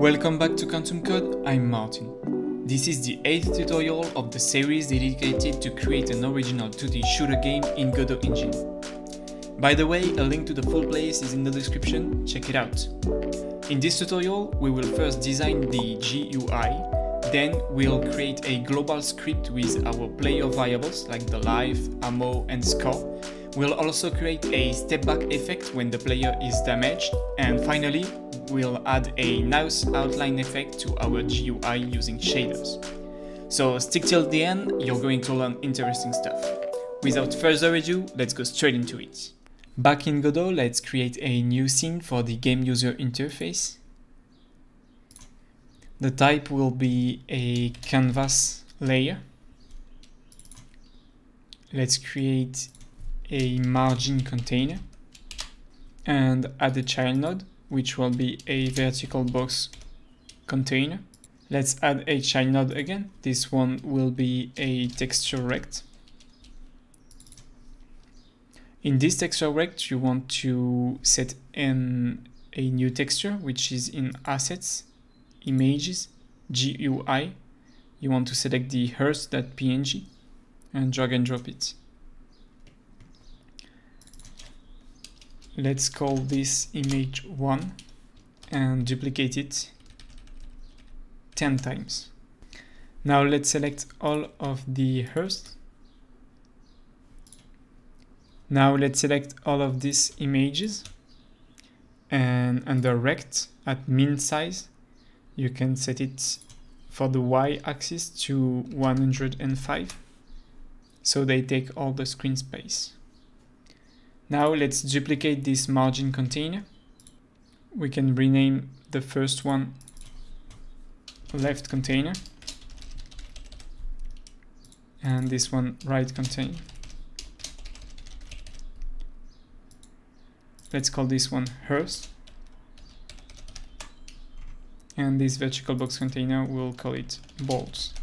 Welcome back to Quantum Code, I'm Martin. This is the 8th tutorial of the series dedicated to create an original 2D shooter game in Godot Engine. By the way, a link to the full playlist is in the description, check it out. In this tutorial, we will first design the GUI, then we'll create a global script with our player variables like the life, ammo and score. We'll also create a step-back effect when the player is damaged, and finally, we'll add a nice outline effect to our GUI using shaders. So stick till the end, you're going to learn interesting stuff. Without further ado, let's go straight into it. Back in Godot, let's create a new scene for the game user interface. The type will be a canvas layer. Let's create a margin container and add a child node, which will be a vertical box container. Let's add a child node again. This one will be a texture rect. In this texture rect, you want to set in a new texture, which is in assets, images, GUI. You want to select the hearse.png and drag and drop it. Let's call this image 1 and duplicate it 10 times. Now let's select all of the hearse. Now let's select all of these images, and under rect at min size, you can set it for the y-axis to 105, so they take all the screen space. Now let's duplicate this margin container. We can rename the first one left container and this one right container. Let's call this one hearse, and this vertical box container we'll call it balls.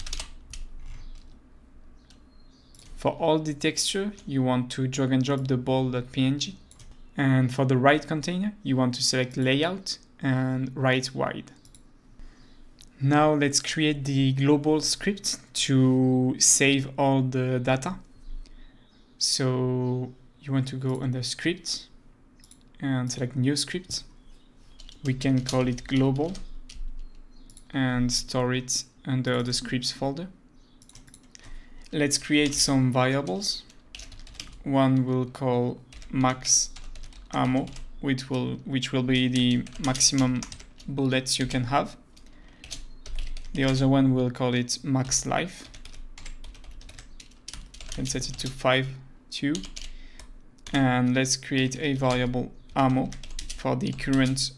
For all the texture, you want to drag and drop the ball.png, and for the right container, you want to select layout and right wide. Now let's create the global script to save all the data. So you want to go under script and select new script. We can call it global and store it under the scripts folder. Let's create some variables. One will call max ammo, which will be the maximum bullets you can have. The other one will call it max life. And set it to 52. And let's create a variable ammo for the current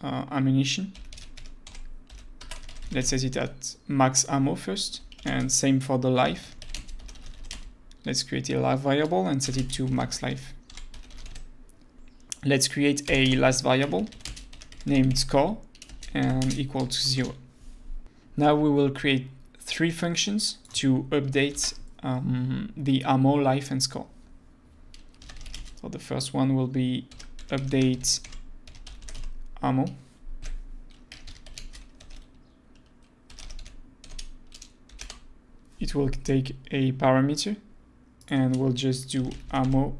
ammunition. Let's set it at max ammo first, and same for the life. Let's create a life variable and set it to max life. Let's create a last variable named score and equal to 0. Now we will create three functions to update the ammo, life and score. So the first one will be update ammo. It will take a parameter, and we'll just do ammo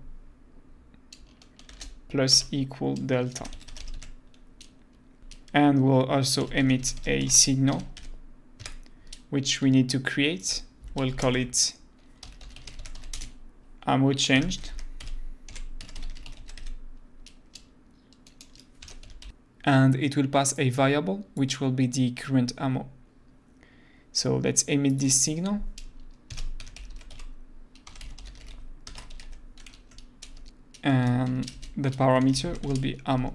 plus equal delta. And we'll also emit a signal, which we need to create. We'll call it ammo changed. And it will pass a variable, which will be the current ammo. So let's emit this signal. And the parameter will be ammo.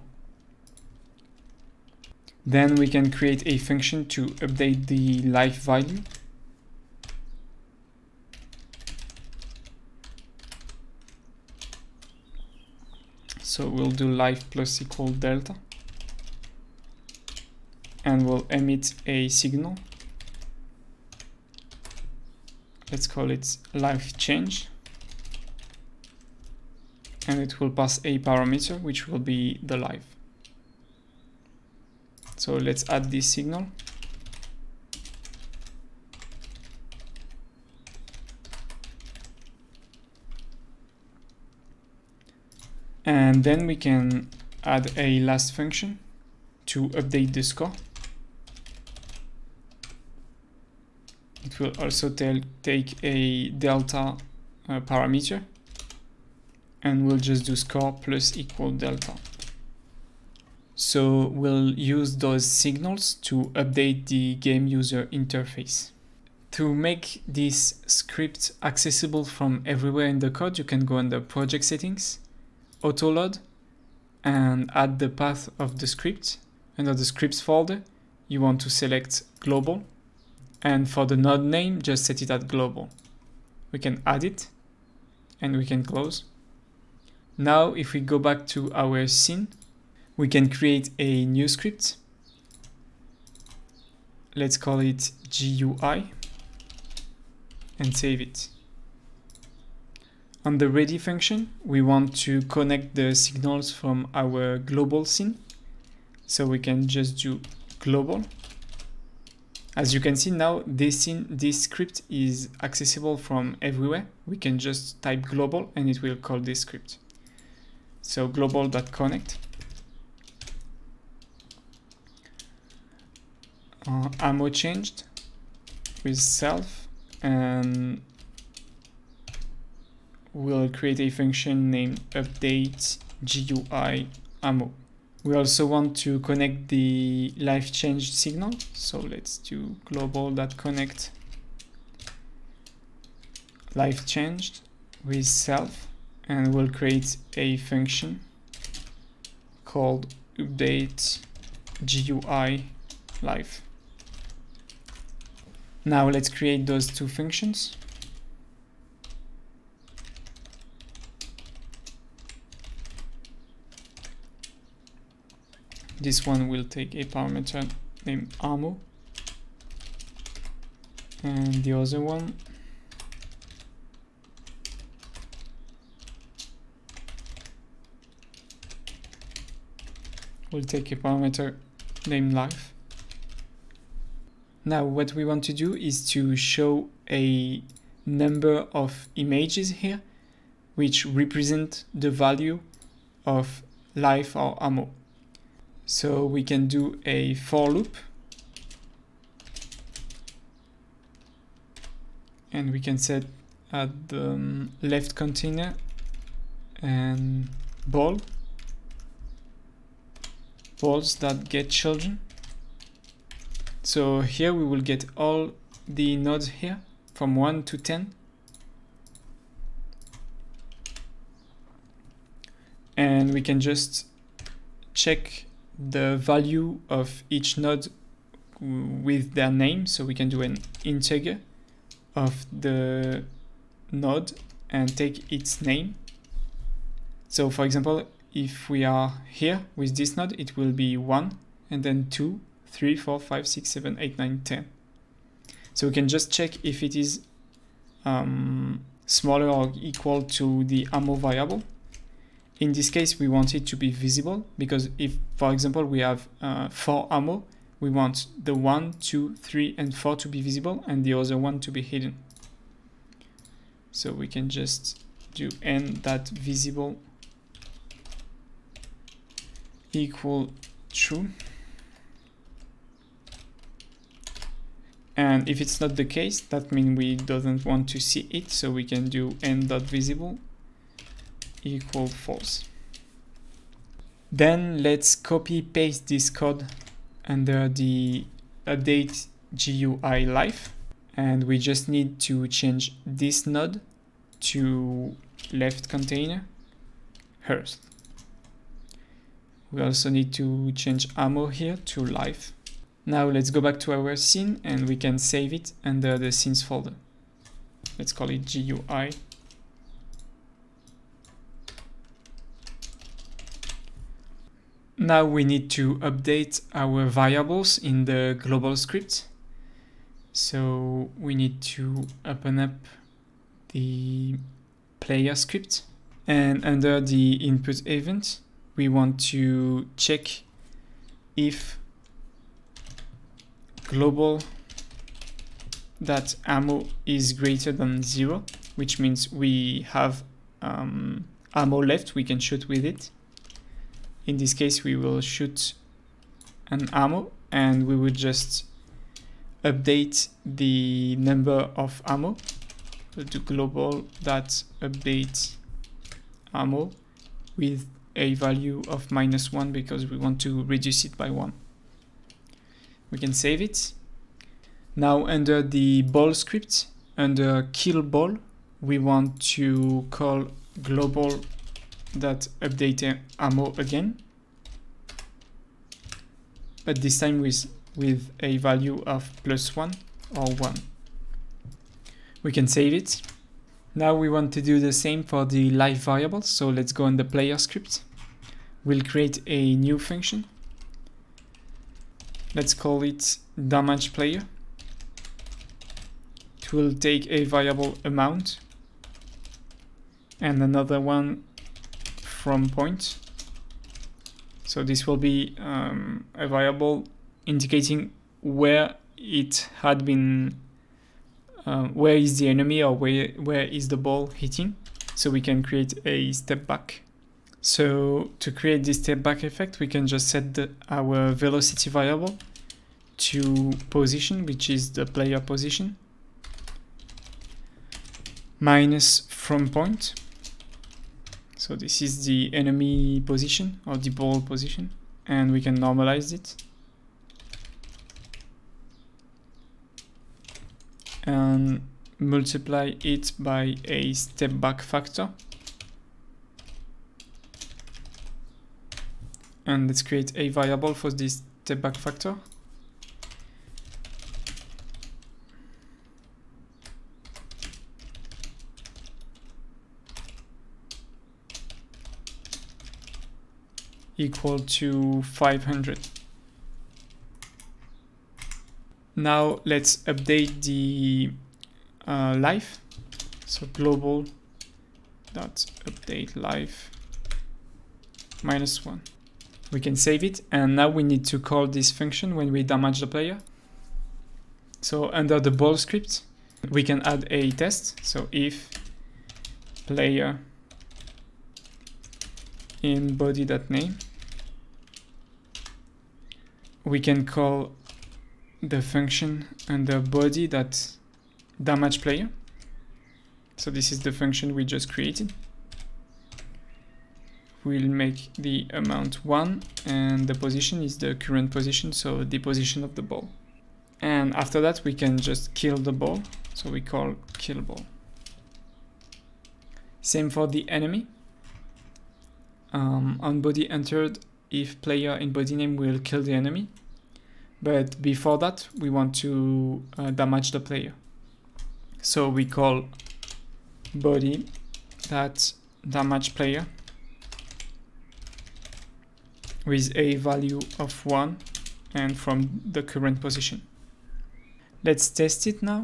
Then we can create a function to update the life value. So we'll do life plus equal delta. And we'll emit a signal. Let's call it life change, and it will pass a parameter which will be the life. So let's add this signal. And then we can add a last function to update the score. It will also take a delta parameter, and we'll just do score plus equal delta. So we'll use those signals to update the game user interface. To make this script accessible from everywhere in the code, you can go under project settings, autoload, and add the path of the script. Under the scripts folder, you want to select global, and for the node name, just set it at global. We can add it, and we can close. Now, if we go back to our scene, we can create a new script. Let's call it GUI and save it. On the ready function, we want to connect the signals from our global scene. So we can just do global. As you can see now, this script is accessible from everywhere. We can just type global and it will call this script. So global.connect. Ammo changed with self, and we'll create a function named update GUI ammo. We also want to connect the life changed signal, so let's do global.connect life changed with self, and we'll create a function called update GUI life. Now let's create those two functions. This one will take a parameter named ammo, and the other one will take a parameter named life. Now what we want to do is to show a number of images here, which represent the value of life or ammo. So we can do a for loop, and we can set at the left container and balls.getChildren. So here we will get all the nodes here from 1 to 10. And we can just check the value of each node with their name, so we can do an integer of the node and take its name. So for example, if we are here with this node, it will be 1 and then 2, 3, 4, 5, 6, 7, 8, 9, 10. So we can just check if it is smaller or equal to the ammo variable. In this case, we want it to be visible, because if, for example, we have 4 ammo, we want the 1, 2, 3, and 4 to be visible and the other one to be hidden. So we can just do n.visible equal true. And if it's not the case, that means we don't want to see it, so we can do n.visible equal false. Then let's copy paste this code under the update GUI life, and we just need to change this node to left container hearse. We also need to change ammo here to life. Now let's go back to our scene and we can save it under the scenes folder. Let's call it GUI. Now we need to update our variables in the global script. So we need to open up the player script, and under the input event, we want to check if global.ammo is greater than 0, which means we have ammo left, we can shoot with it. In this case, we will shoot an ammo and we would just update the number of ammo. We'll do global.update ammo with a value of -1 because we want to reduce it by 1. We can save it. Now under the ball script, under kill ball, we want to call global.update ammo again, but this time with a value of +1 or 1. We can save it. Now we want to do the same for the live variable, so let's go on the player script. We'll create a new function. Let's call it damage player. It will take a variable amount and another one from point. So this will be a variable indicating where it had been, where is the enemy, or where is the ball hitting. So we can create a step back. So to create this step back effect, we can just set our velocity variable to position, which is the player position, minus from point. So this is the enemy position or the ball position, and we can normalize it. And multiply it by a step back factor. And let's create a variable for this step back factor. Equal to 500. Now let's update the life. So global.update life -1. We can save it, and now we need to call this function when we damage the player. So under the ball script, we can add a test. So if player in body.name, we can call the function under body that damage player. So this is the function we just created. We'll make the amount 1 and the position is the current position, so the position of the ball. And after that we can just kill the ball, so we call kill ball. Same for the enemy. On body entered, if player in body name will kill the enemy. But before that, we want to damage the player. So we call body that damage player with a value of 1 and from the current position. Let's test it now.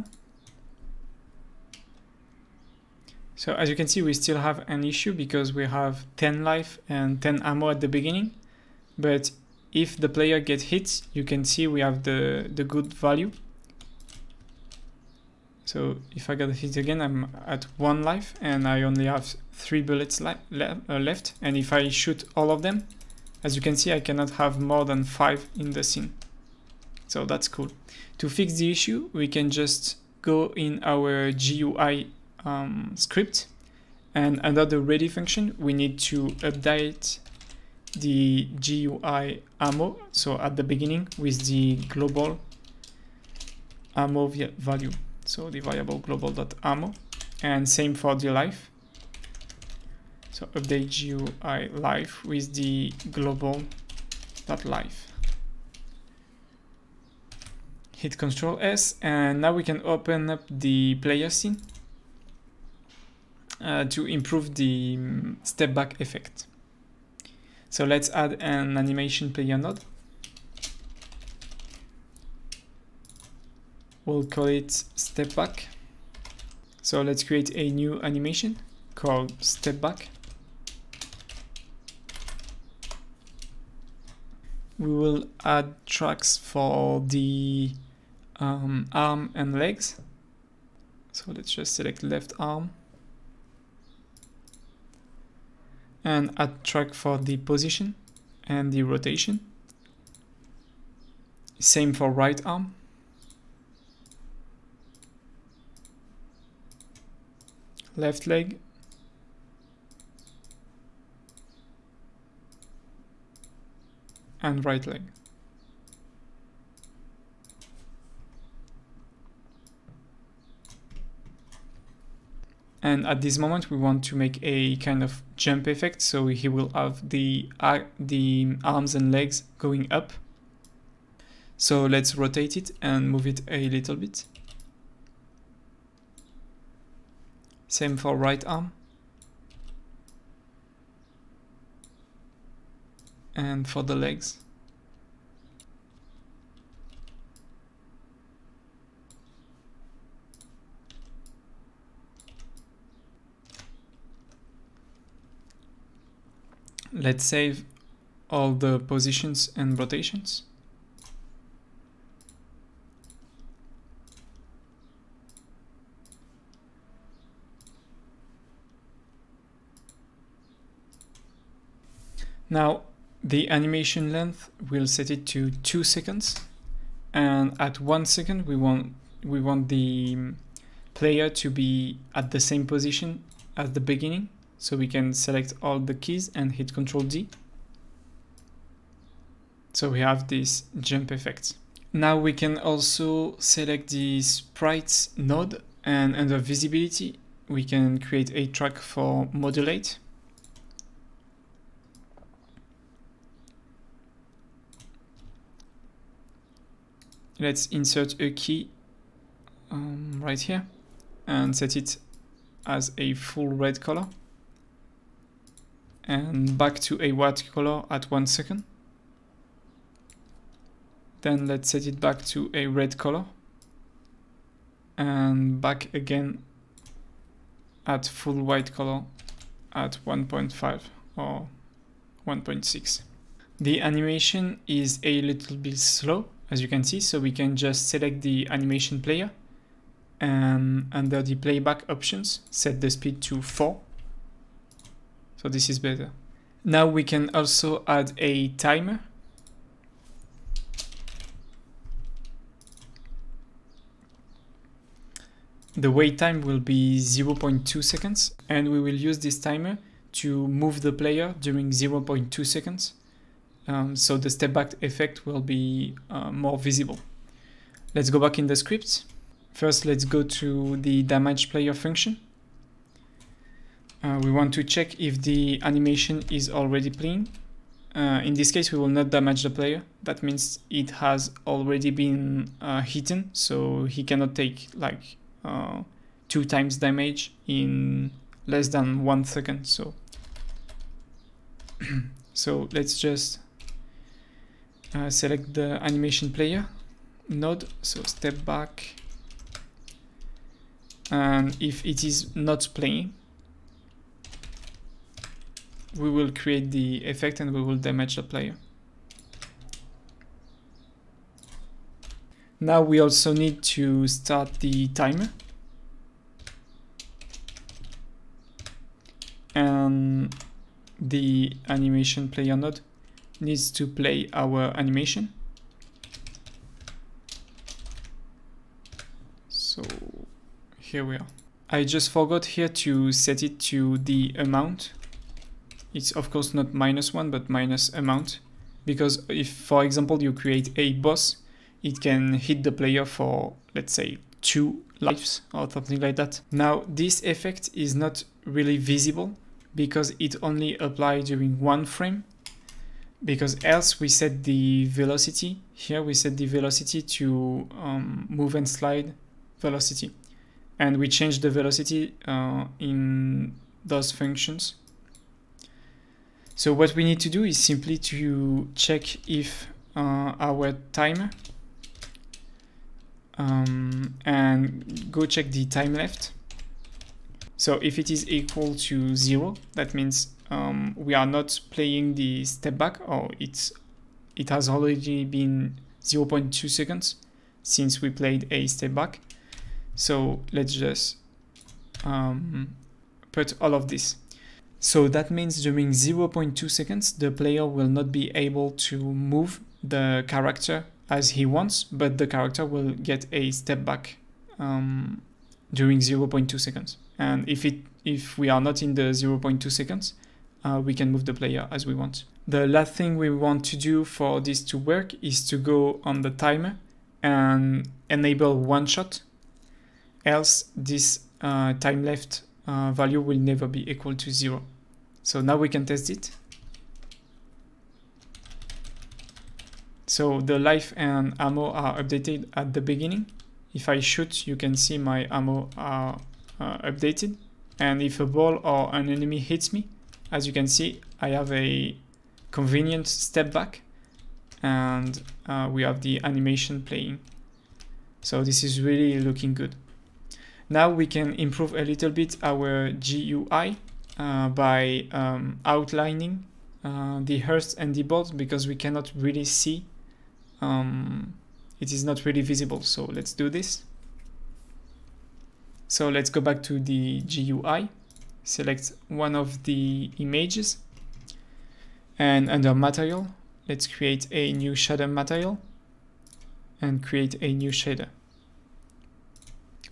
So as you can see, we still have an issue because we have 10 life and 10 ammo at the beginning, but if the player gets hit, you can see we have the good value. So if I get hit again, I'm at 1 life and I only have 3 bullets left. And if I shoot all of them, as you can see, I cannot have more than 5 in the scene. So that's cool. To fix the issue, we can just go in our GUI script, and under the ready function, we need to update the GUI ammo, so at the beginning with the global ammo value, so the variable global.ammo, and same for the life, so update GUI life with the global.life. Hit Ctrl+S, and now we can open up the player scene to improve the step back effect. So let's add an animation player node. We'll call it step back. So let's create a new animation called step back. We will add tracks for the arm and legs. So let's just select left arm. And add track for the position and the rotation. Same for right arm. Left leg. And right leg. And at this moment we want to make a kind of jump effect, so he will have the arms and legs going up. So let's rotate it and move it a little bit. Same for right arm. And for the legs. Let's save all the positions and rotations. Now the animation length, we'll set it to 2 seconds, and at 1 second we want the player to be at the same position as the beginning. So we can select all the keys and hit Ctrl-D. So we have this jump effect. Now we can also select the sprites node, and under visibility, we can create a track for modulate. Let's insert a key right here and set it as a full red color. And back to a white color at 1 second. Then let's set it back to a red color. And back again at full white color at 1.5 or 1.6. The animation is a little bit slow, as you can see, so we can just select the animation player and under the playback options, set the speed to 4. So this is better. Now we can also add a timer. The wait time will be 0.2 seconds, and we will use this timer to move the player during 0.2 seconds. So the step back effect will be more visible. Let's go back in the script. First, let's go to the damage player function. We want to check if the animation is already playing. In this case, we will not damage the player. That means it has already been hidden, so he cannot take like 2 times damage in less than 1 second. So, so let's just select the animation player node. So step back, and if it is not playing, we will create the effect and we will damage the player. Now we also need to start the timer. And the animation player node needs to play our animation. So here we are. I just forgot here to set it to the amount. It's of course not -1, but -amount, because if, for example, you create a boss, it can hit the player for, let's say, 2 lives or something like that. Now, this effect is not really visible because it only applies during 1 frame, because else we set the velocity. Here we set the velocity to move and slide velocity, and we change the velocity in those functions. So what we need to do is simply to check if our timer and go check the time left. So if it is equal to 0, that means we are not playing the step back, or it has already been 0.2 seconds. since we played a step back. So let's just put all of this. So that means during 0.2 seconds, the player will not be able to move the character as he wants, but the character will get a step back during 0.2 seconds. And if we are not in the 0.2 seconds, we can move the player as we want. The last thing we want to do for this to work is to go on the timer and enable one shot. Else this time left value will never be equal to 0. So now we can test it. So the life and ammo are updated at the beginning. If I shoot, you can see my ammo are updated. And if a ball or an enemy hits me, as you can see, I have a convenient step back, and we have the animation playing. So this is really looking good. Now we can improve a little bit our GUI by outlining the hearse and the ball, because we cannot really see, it is not really visible. So let's do this. So let's go back to the GUI, select one of the images, and under material, let's create a new shader material and create a new shader.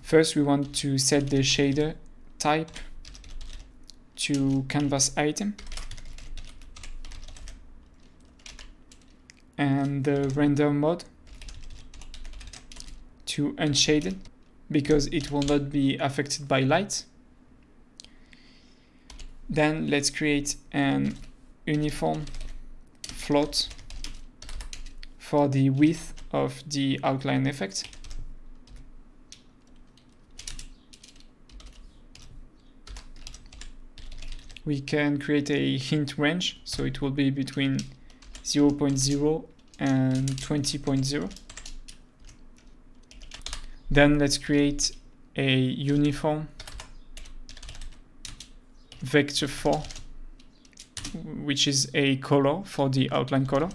First, we want to set the shader type to canvas item, and the render mode to unshaded, because it will not be affected by light. Then let's create an uniform float for the width of the outline effect. We can create a hint range, so it will be between 0.0 and 20.0. Then let's create a uniform vector 4, which is a color for the outline color.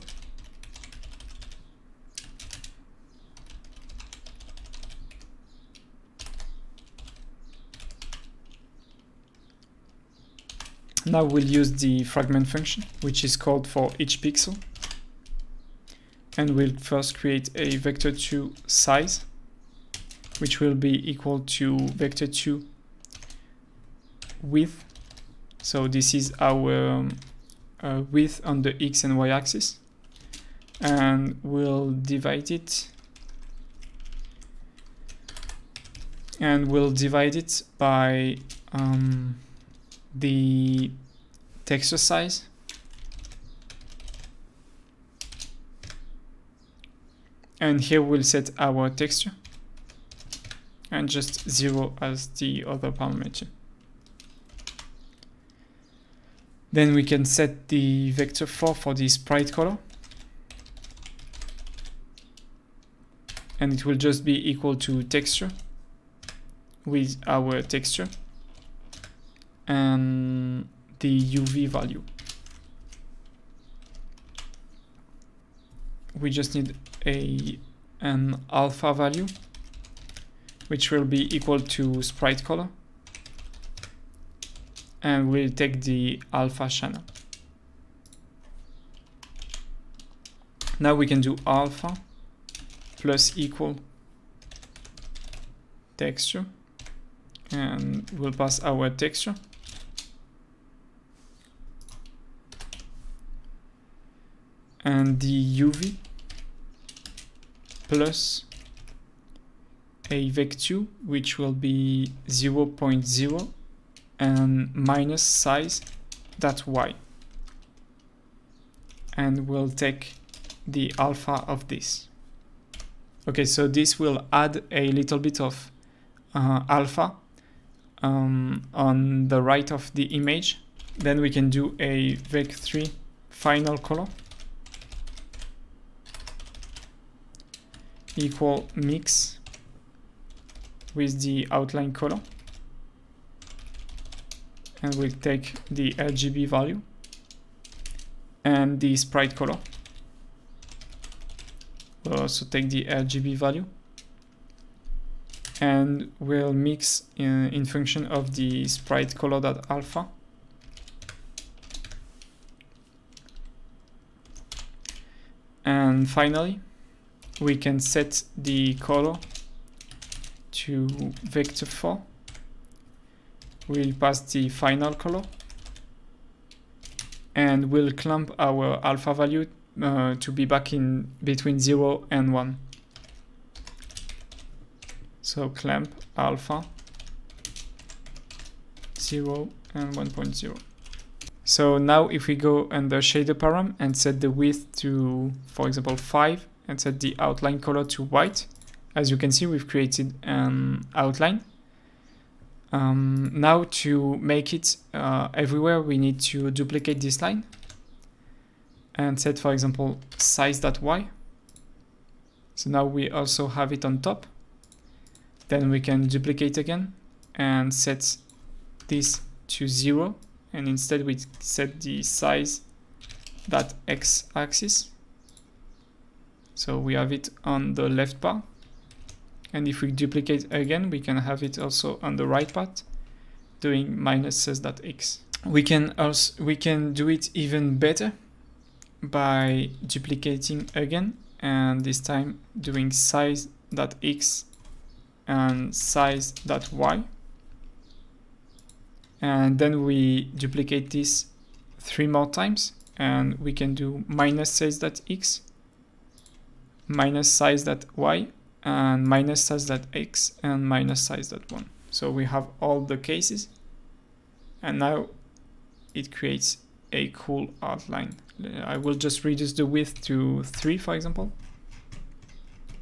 Now we'll use the fragment function, which is called for each pixel. And we'll first create a vector2 size, which will be equal to vector2 width. So this is our width on the x and y axis. And we'll divide it. And we'll divide it by the texture size, and here we'll set our texture and just 0 as the other parameter. Then we can set the vector 4 for the sprite color, and it will just be equal to texture with our texture and the UV value. We just need an alpha value, which will be equal to sprite color, and we'll take the alpha channel. Now we can do alpha plus equal texture, and we'll pass our texture. And the UV plus a vec2, which will be 0.0 and minus size, that's y. And we'll take the alpha of this. Okay, so this will add a little bit of alpha on the right of the image. Then we can do a vec3 final color equal mix with the outline color, and we'll take the RGB value and the sprite color. We'll also take the RGB value and we'll mix in function of the sprite color.alpha. And finally, we can set the color to vector4. We'll pass the final color, and we'll clamp our alpha value to be back in between 0 and 1. So clamp alpha 0 and 1.0. So now if we go under shader param and set the width to, for example, 5 and set the outline color to white, as you can see, we've created an outline. Now to make it everywhere, we need to duplicate this line and set, for example, size.y. So now we also have it on top. Then we can duplicate again and set this to 0. And instead we set the size.x axis. So we have it on the left bar. And if we duplicate again, we can have it also on the right part, doing -6.x. We can do it even better by duplicating again, and this time doing size.x and size.y. And then we duplicate this 3 more times, and we can do -size.x, -size.y, and -size.x, and -size.1. So we have all the cases, and now it creates a cool outline. I will just reduce the width to 3, for example,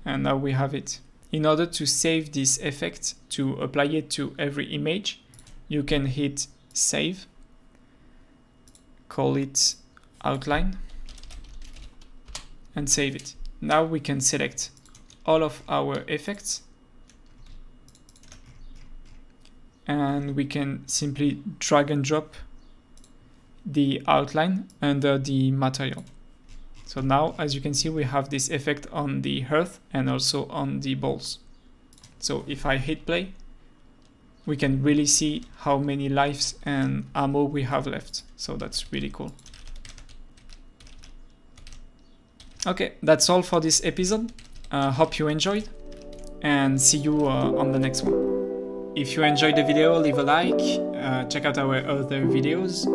and now we have it. In order to save this effect, to apply it to every image, you can hit save, call it outline, and save it. Now we can select all of our effects, and we can simply drag and drop the outline under the material. So now, as you can see, we have this effect on the hearth and also on the balls. So if I hit play, we can really see how many lives and ammo we have left. So that's really cool. Okay, that's all for this episode. Hope you enjoyed, and see you on the next one. If you enjoyed the video, leave a like, check out our other videos,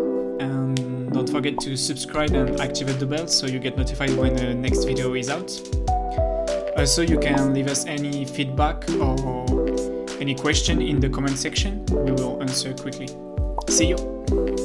and don't forget to subscribe and activate the bell so you get notified when the next video is out. Also, you can leave us any feedback or any question in the comment section. We will answer quickly. See you!